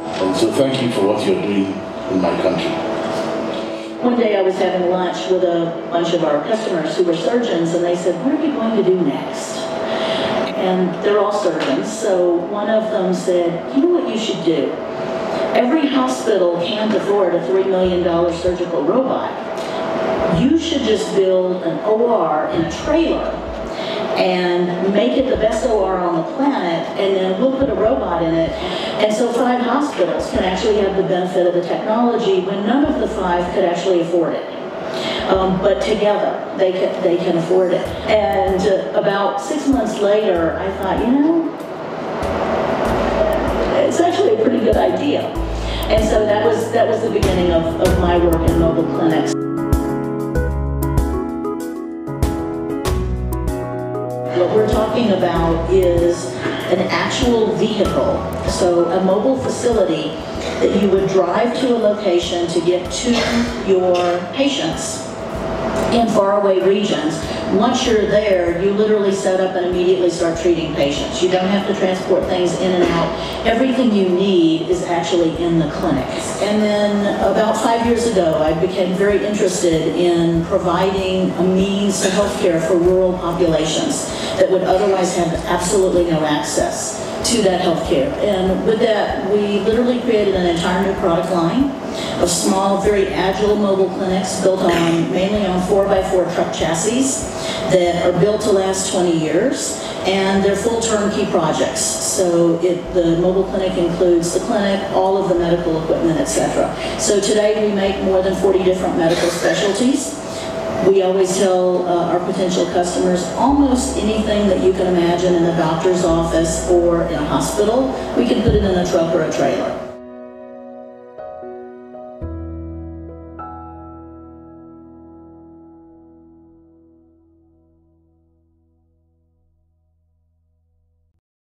And so thank you for what you're doing in my country. One day I was having lunch with a bunch of our customers who were surgeons, and they said, what are you going to do next? And they're all surgeons, so one of them said, you know what you should do? Every hospital can't afford a $3 million surgical robot. You should just build an OR in a trailer and make it the best OR on the planet, and then we'll put a robot in it. And so 5 hospitals can actually have the benefit of the technology when none of the 5 could actually afford it. But together, they can afford it. And about 6 months later, I thought, you know, it's actually a pretty good idea. And so that was the beginning of my work in mobile clinics. What we're talking about is an actual vehicle, so a mobile facility that you would drive to a location to get to your patients in faraway regions. Once you're there, you literally set up and immediately start treating patients. You don't have to transport things in and out. Everything you need is actually in the clinic. And then about 5 years ago, I became very interested in providing a means to healthcare for rural populations that would otherwise have absolutely no access to that healthcare. And with that, we literally created an entire new product line of small, very agile mobile clinics built on mainly on 4x4 truck chassis that are built to last 20 years, and they're full turnkey projects. So the mobile clinic includes the clinic, all of the medical equipment, etc. So today we make more than 40 different medical specialties. We always tell our potential customers almost anything that you can imagine in a doctor's office or in a hospital, we can put it in a truck or a trailer.